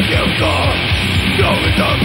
If you've got no return.